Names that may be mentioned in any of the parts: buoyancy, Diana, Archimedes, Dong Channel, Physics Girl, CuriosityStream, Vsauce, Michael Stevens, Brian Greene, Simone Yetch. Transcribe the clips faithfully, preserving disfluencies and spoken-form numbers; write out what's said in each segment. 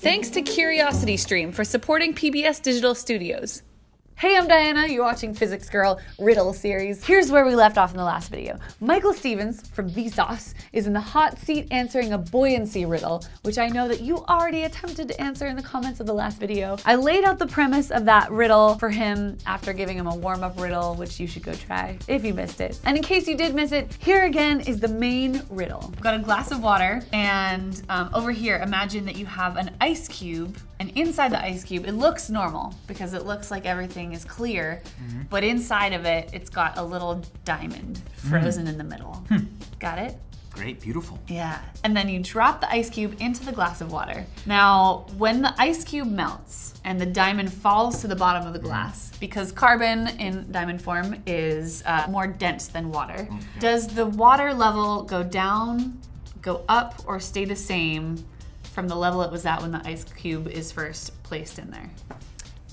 Thanks to CuriosityStream for supporting P B S Digital Studios. Hey, I'm Diana, you're watching Physics Girl Riddle Series. Here's where we left off in the last video. Michael Stevens from Vsauce is in the hot seat answering a buoyancy riddle, which I know that you already attempted to answer in the comments of the last video. I laid out the premise of that riddle for him after giving him a warm-up riddle, which you should go try if you missed it. And in case you did miss it, here again is the main riddle. We've got a glass of water, and um, over here, imagine that you have an ice cube, and inside the ice cube, it looks normal because it looks like everything is clear, mm-hmm. but inside of it, it's got a little diamond frozen mm. in the middle. Hmm. Got it? Great, beautiful. Yeah, and then you drop the ice cube into the glass of water. Now, when the ice cube melts and the diamond falls to the bottom of the glass, because carbon in diamond form is uh, more dense than water, okay. does the water level go down, go up, or stay the same from the level it was at when the ice cube is first placed in there?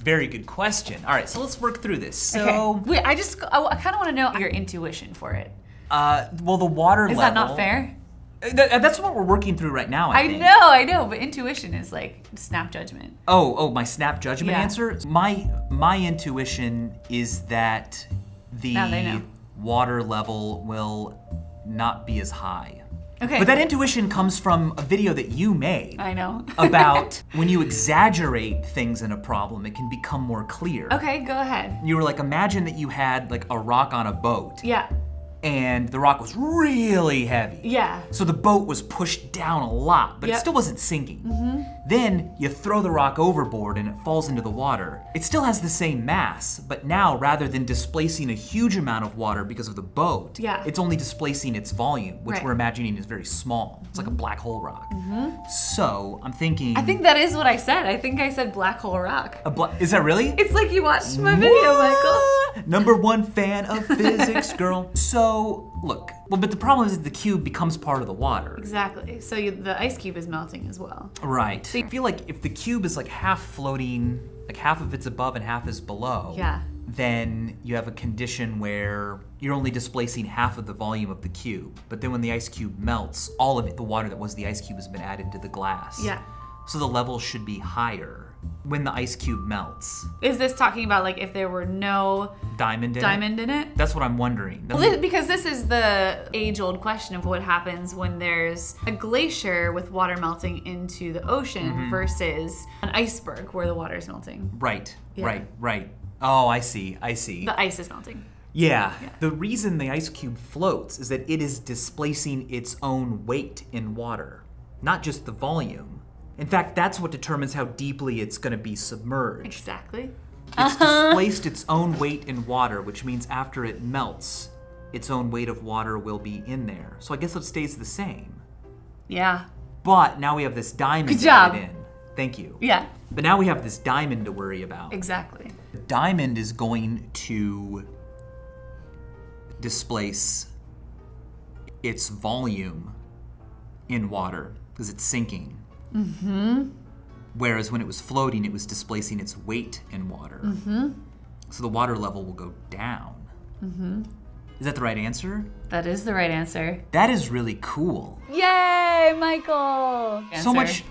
Very good question. All right, so let's work through this. So okay. Wait, I just, I, I kind of want to know your intuition for it. Uh, well, the water level. Is that not fair? That, that's what we're working through right now, I, I think. know, I know, but intuition is like snap judgment. Oh, oh, my snap judgment yeah. answer? My, my intuition is that the water level will not be as high. Okay. But that intuition comes from a video that you made. I know. about when you exaggerate things in a problem, it can become more clear. Okay, go ahead. You were like, imagine that you had like a rock on a boat. Yeah. And the rock was really heavy. Yeah. So the boat was pushed down a lot, but yep. it still wasn't sinking. Mm-hmm. Then you throw the rock overboard and it falls into the water. It still has the same mass, but now rather than displacing a huge amount of water because of the boat, yeah. it's only displacing its volume, which right. we're imagining is very small. It's like a black hole rock. Mm-hmm. So I'm thinking. I think that is what I said. I think I said black hole rock. A bla is that really? It's like you watched my what? video, Michael. Number one fan of Physics Girl. So look, well, but the problem is that the cube becomes part of the water. Exactly. So you, the ice cube is melting as well. Right. So I feel like if the cube is like half floating, like half of it's above and half is below, yeah. then you have a condition where you're only displacing half of the volume of the cube. But then when the ice cube melts, all of it, the water that was the ice cube has been added to the glass. Yeah. So the level should be higher when the ice cube melts. Is this talking about like if there were no diamond in, diamond it? in it? That's what I'm wondering. Well, this, because this is the age-old question of what happens when there's a glacier with water melting into the ocean mm-hmm. versus an iceberg where the water's melting. Right, yeah. right, right. Oh, I see, I see. The ice is melting. Yeah. yeah, the reason the ice cube floats is that it is displacing its own weight in water, not just the volume. In fact, that's what determines how deeply it's going to be submerged. Exactly. It's uh-huh. displaced its own weight in water, which means after it melts, its own weight of water will be in there. So I guess it stays the same. Yeah. But now we have this diamond Good job. added in. Thank you. Yeah. But now we have this diamond to worry about. Exactly. The diamond is going to displace its volume in water because it's sinking. Mm-hmm. Whereas when it was floating, it was displacing its weight in water. Mm-hmm. So the water level will go down. Mm-hmm. Is that the right answer? That is the right answer. That is really cool. Yay, Michael! Answer. So much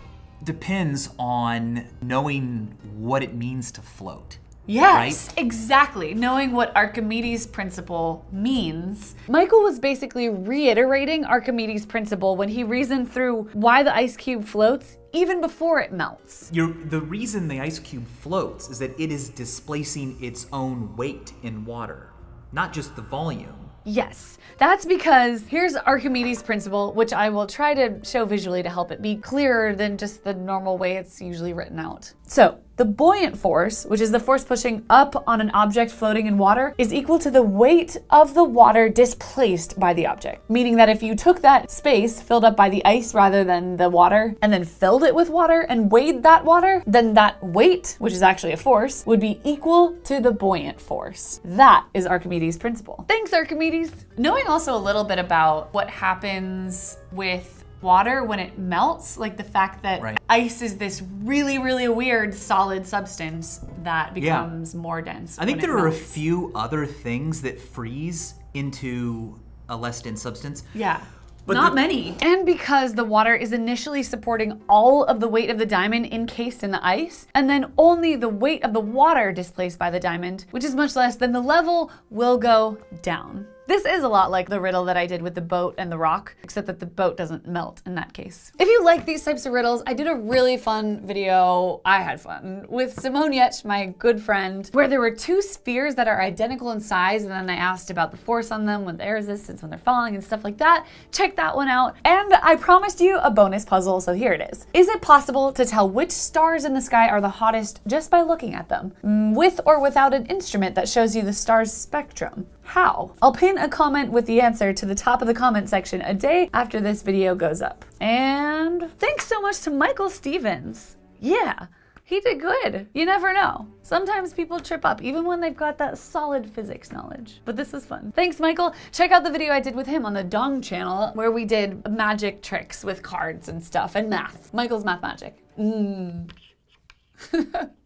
depends on knowing what it means to float. Yes, right? exactly. Knowing what Archimedes' principle means. Michael was basically reiterating Archimedes' principle when he reasoned through why the ice cube floats even before it melts. You're, the reason the ice cube floats is that it is displacing its own weight in water, not just the volume. Yes, that's because here's Archimedes' principle, which I will try to show visually to help it be clearer than just the normal way it's usually written out. So the buoyant force, which is the force pushing up on an object floating in water, is equal to the weight of the water displaced by the object. Meaning that if you took that space filled up by the ice rather than the water, and then filled it with water and weighed that water, then that weight, which is actually a force, would be equal to the buoyant force. That is Archimedes' principle. Thanks, Archimedes. Knowing also a little bit about what happens with water when it melts, like the fact that right. ice is this really, really weird solid substance that becomes yeah. more dense. I think there are a few other things that freeze into a less dense substance. Yeah. But Not many. And because the water is initially supporting all of the weight of the diamond encased in the ice, and then only the weight of the water displaced by the diamond, which is much less than the level, will go down. This is a lot like the riddle that I did with the boat and the rock, except that the boat doesn't melt in that case. If you like these types of riddles, I did a really fun video, I had fun, with Simone Yetch, my good friend, where there were two spheres that are identical in size, and then I asked about the force on them, when their resistance, when they're falling, and stuff like that. Check that one out. And I promised you a bonus puzzle, so here it is. Is it possible to tell which stars in the sky are the hottest just by looking at them? With or without an instrument that shows you the star's spectrum? How? I'll pin a comment with the answer to the top of the comment section a day after this video goes up. And thanks so much to Michael Stevens. Yeah, he did good. You never know. Sometimes people trip up, even when they've got that solid physics knowledge. But this was fun. Thanks, Michael. Check out the video I did with him on the Dong Channel, where we did magic tricks with cards and stuff and math. Michael's math magic. Mm.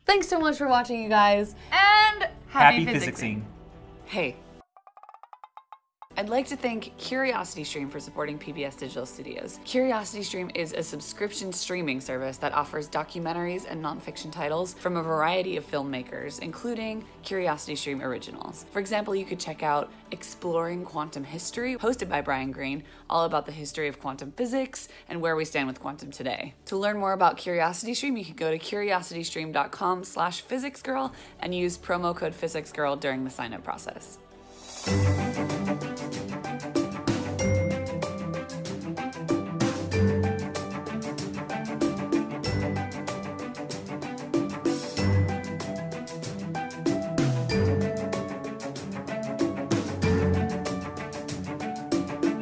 Thanks so much for watching, you guys. And happy, happy physicsing. Hey. I'd like to thank CuriosityStream for supporting P B S Digital Studios. CuriosityStream is a subscription streaming service that offers documentaries and nonfiction titles from a variety of filmmakers, including CuriosityStream originals. For example, you could check out Exploring Quantum History, hosted by Brian Greene, all about the history of quantum physics and where we stand with quantum today. To learn more about CuriosityStream, you can go to curiositystream dot com slash physics girl and use promo code physics girl during the sign-up process.